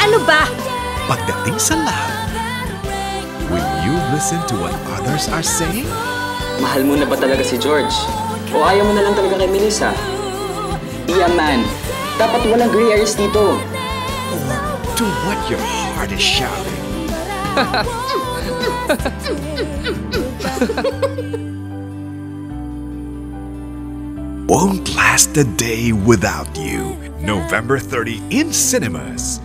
Ano ba? Pagdating sa love, will you listen to what others are saying? Mahal mo na ba talaga si George? O ayaw mo na lang talaga kay Melissa? Be a man. Dapat walang gray areas dito. Or do what your heart is shouting. Won't Last a Day Without You, November 30 in cinemas.